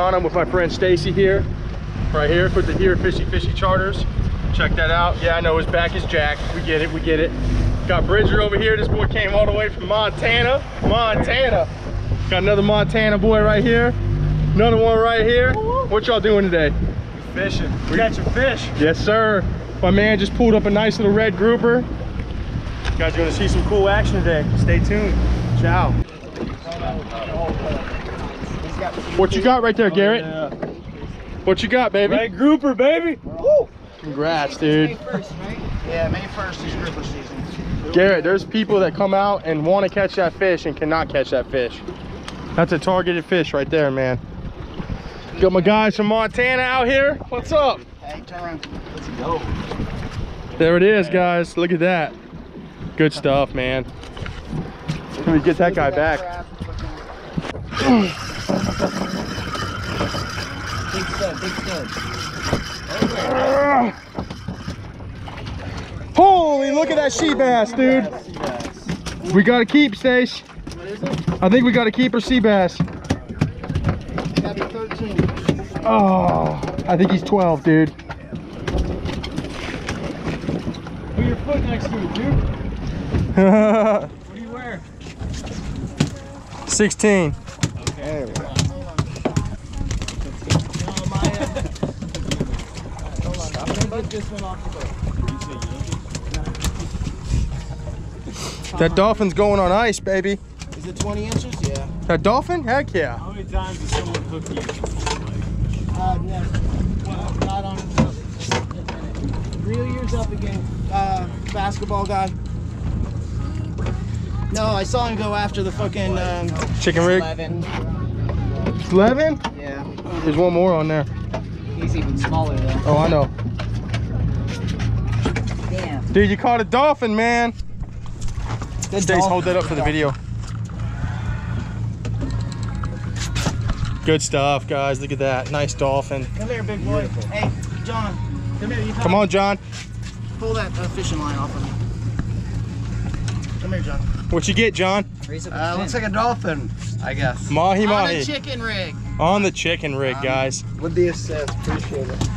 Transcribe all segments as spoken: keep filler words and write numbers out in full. John. I'm with my friend Stacy here, right here for the here Fishy Fishy Charters. Check that out. Yeah, I know his back is jacked. We get it, we get it. Got Bridger over here. This boy came all the way from Montana. Montana. Got another Montana boy right here. Another one right here. What y'all doing today? Fishing. We got your fish. Yes, sir. My man just pulled up a nice little red grouper. You guys are gonna see some cool action today. Stay tuned. Ciao. What you got right there, Garrett? Oh, yeah. What you got, baby? Red grouper, baby. Woo! Congrats, dude. May first, right? Yeah, May first is grouper season. Garrett, there's people that come out and want to catch that fish and cannot catch that fish. That's a targeted fish right there, man. Got my guys from Montana out here. What's up? Hey, turn around. Let's go. There it is, guys. Look at that. Good stuff, man. Let me get that guy back. Big stud, big stud. Holy, look at that she bass, dude. We got to keep, Stace. I think we got to keep her sea bass. Oh, I think he's twelve, dude. Put your foot next to it, dude. What do you wear? sixteen. Okay. That dolphin's going on ice, baby. Is it twenty inches? Yeah. That dolphin? Heck yeah. How many times has someone hooked you? Like? Uh, never. Well, not on himself. Reel yours up again. Uh, basketball guy. No, I saw him go after the fucking um, chicken rig. eleven. eleven? Yeah. There's one more on there. He's even smaller though. Oh, I know. Damn. Dude, you caught a dolphin, man. Stace, hold that up for the video. Good stuff, guys. Look at that. Nice dolphin. Come here, big boy. Beautiful. Hey, John. Come here. You come on, John. Pull that uh, fishing line off of me. Come here, John. What you get, John? Uh, looks like a dolphin, I guess. Mahi mahi. On the chicken rig. On the chicken rig, um, guys. With the assist. Appreciate it.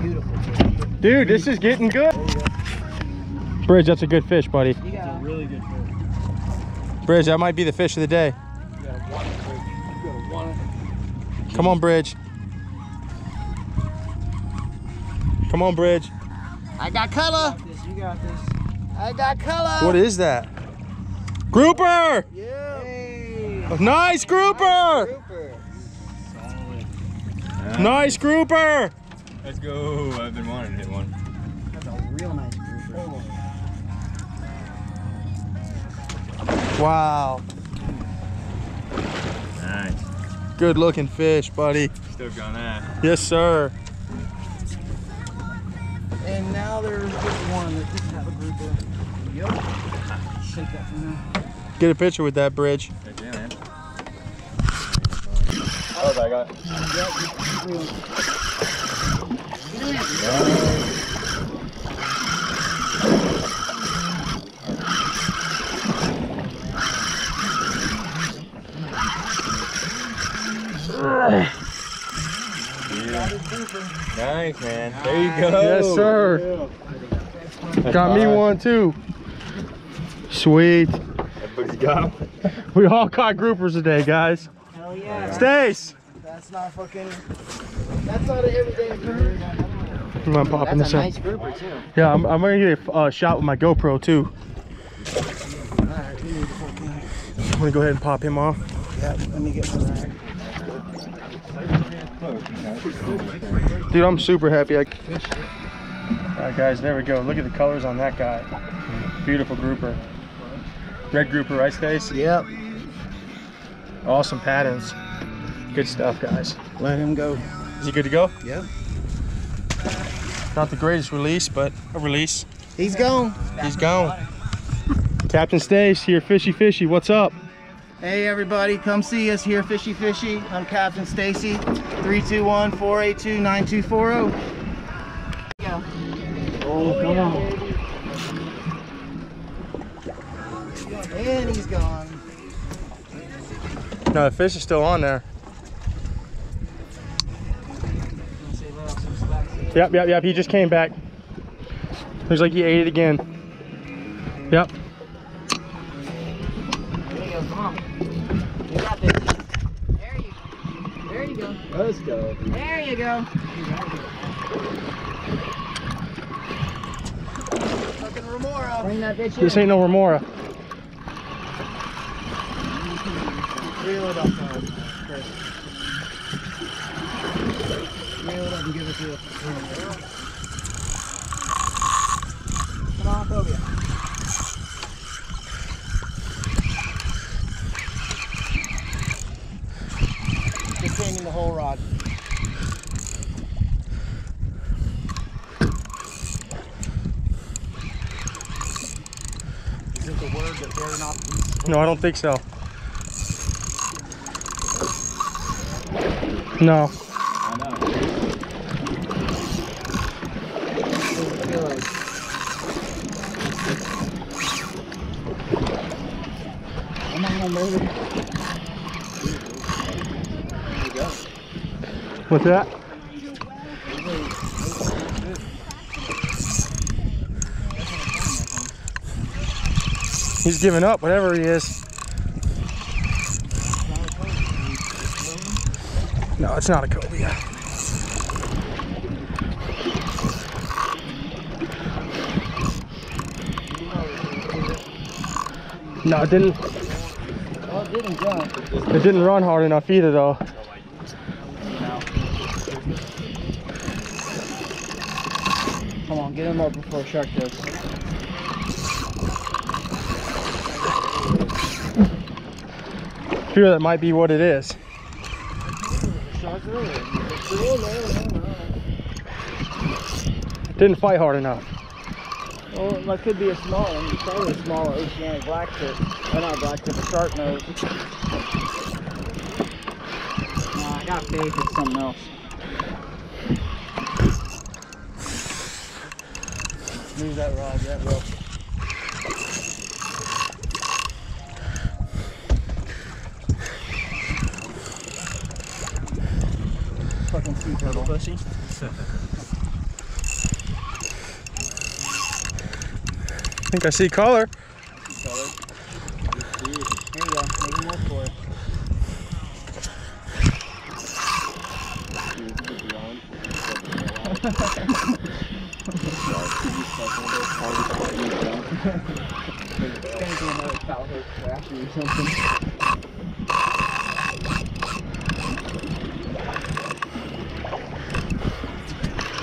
Beautiful. Dude, this is getting good. Bridge, that's a good fish, buddy. You got a really good fish. Bridge, that might be the fish of the day. Come on, Bridge. Come on, Bridge. I got color. You got this. You got this. I got color. What is that? Grouper! Yeah. Hey. Nice grouper! Nice grouper. Nice. nice grouper. Let's go. I've been wanting to hit one. That's a real nice grouper. Wow. Nice. Good looking fish, buddy. Still got that. Yes, sir. And now there's just one that doesn't have a grouper. Yep. Take that from there. Get a picture with that, Bridge. Right there, man. Oh, I got nice, man. There you go. Yes, sir. Yeah. Got awesome. Me one too. Sweet. Everybody's got him. We all caught groupers today, guys. Hell yeah. Stace. That's not fucking. That's not an everyday occurrence. I'm popping that's this a up. Nice grouper too. Yeah, I'm, I'm gonna get a uh, shot with my GoPro too. All right, I'm gonna go ahead and pop him off. Yeah, let me get some. Dude, I'm super happy. I... Alright, guys, there we go. Look at the colors on that guy. Beautiful grouper. Red grouper, right, Stace? Yep. Awesome patterns. Good stuff, guys. Let him go. Is he good to go? Yep. Not the greatest release, but a release. He's gone. He's gone. Captain Stace here, Fishy Fishy. What's up? Hey everybody, come see us here, Fishy Fishy. I'm Captain Stacy, three two one, four eight two, nine two four zero. Oh, come on. And he's gone. No, the fish is still on there. Yep, yep, yep, he just came back. Looks like he ate it again. Yep. There you go, come on. You got this. There you go. There you go. Let's go. There you go. Fucking Remora. Bring that bitch in. This ain't no Remora. Reel it up, Reel it up and give it to us. Come on, cobia. The whole rod. Is it the word that they're not? No, I don't think so. No. I know. I'm not gonna load it. What's that? He's giving up, whatever he is. No, it's not a cobia. No, it didn't. It didn't run hard enough either, though. Come on, get him up before a shark does. I fear that might be what it is. Didn't fight hard enough. Well, that could be a small one. It's probably a small oceanic blacktip. Or not blacktip, a shark nose. Nah, I got faith in something else. Move that rod, that rope. Fucking sea turtle. Pussy. I think I see color. I see color. There you go, make him work for it.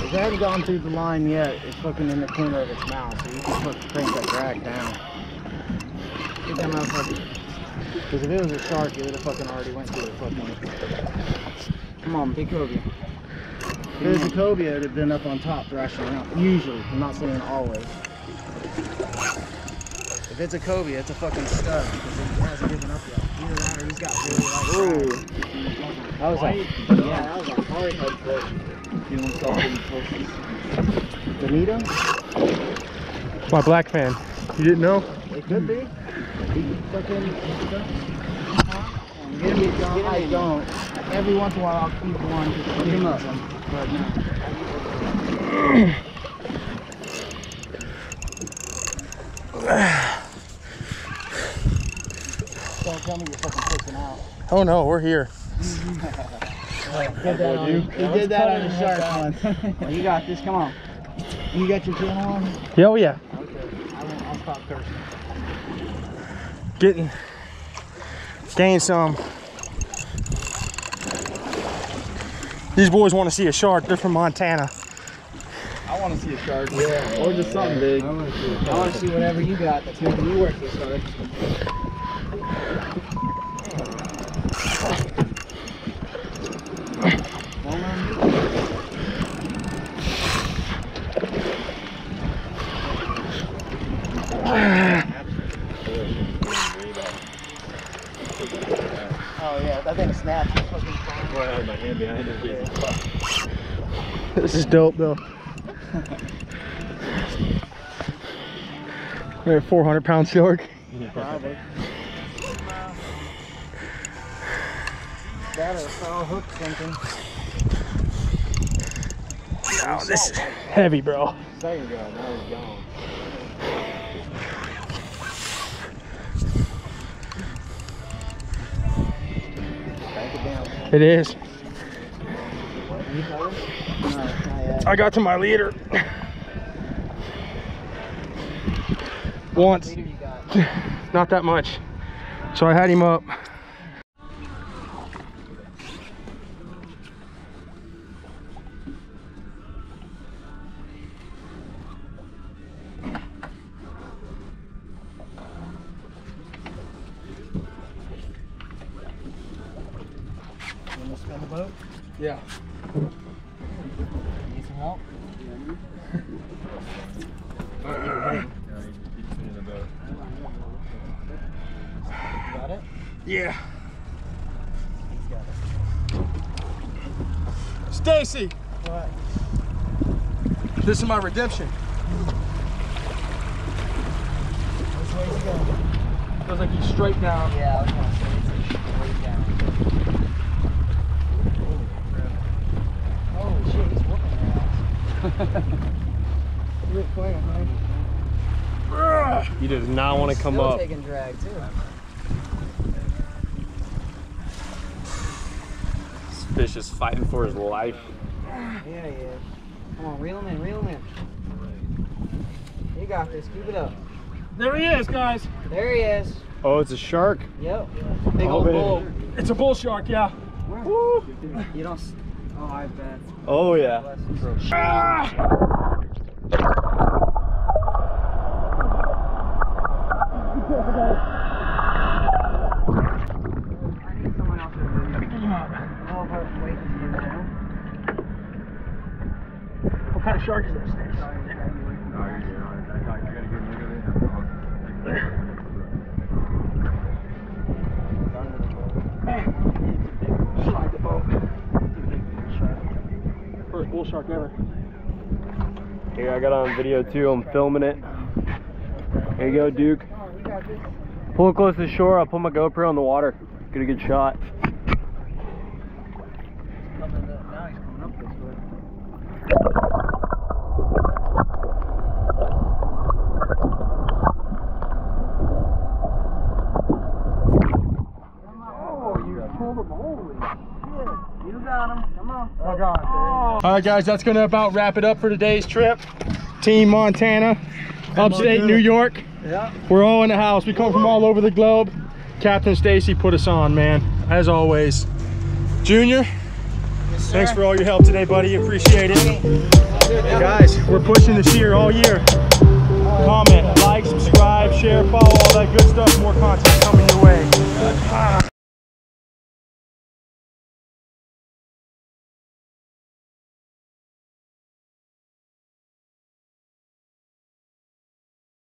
It hasn't gone through the line yet. It's fucking in the corner of its mouth, so you can fucking crank that drag down. Get that motherfucker. Because if it was a shark, it would have fucking already went through the fucking. Come on, big cobia. If it was a cobia, it would have been up on top thrashing around. Usually. I'm not saying always. If it's a cobia, it's a fucking stud because it hasn't given up yet. Either that or he's got really light. Ooh. That was like, yeah, that was a hard head flip. You want to call him closest? Benito? My black fan. You didn't know? It could be. He fucking. Get him, John. I don't. Every once in a while, I'll keep one just to pick him up. But no. Don't tell me you're fucking pushing out. Oh no, we're here. Did that on, you did that on the shark one. Well, you got this, come on. You got your tail on? Yeah, oh yeah. Okay, I won't, I'll stop cursing. Getting, gain some. These boys want to see a shark, they're from Montana. I want to see a shark. Yeah. Or just something big. I want to see, I want to see whatever you got that's making you work this shark. This is dope though. They're a four hundred pound shark. Probably. That or a foul hook something. Oh, this is heavy, bro. There you go. Now he's gone. It is. I got to my leader once. Not that much. So I had him up. Yeah. Need some help? Yeah, you keep seeing the boat. You got it? Yeah. He's got it. Stacy! What? This is my redemption. Which way is he going? Feels like he's straight down. Yeah, I was going to say it's like straight down. You're playing, right? He does not want to come up. He's taking drag too. This fish is fighting for his life. Yeah, he is. Come on, reel him in, reel him in. You got this. Keep it up. There he is, guys. There he is. Oh, it's a shark. Yep. Big oh, old man. Bull. It's a bull shark, yeah. Woo. You don't. Oh, I bet. Oh, yeah. Ah! I need someone else to move. All of our weight is in there. What kind of shark is this? Bull shark ever. Here, I got on video too. I'm filming it. Here you go, Duke. Pull it close to the shore. I'll put my GoPro in the water. Get a good shot. Alright guys, that's going to about wrap it up for today's trip. Team Montana, upstate New York. Yeah. We're all in the house. We come from all over the globe. Captain Stacy put us on, man, as always. Junior, yes, sir. Thanks for all your help today, buddy. Appreciate it. Hey guys, we're pushing this year all year. Comment, like, subscribe, share, follow, all that good stuff. More content coming.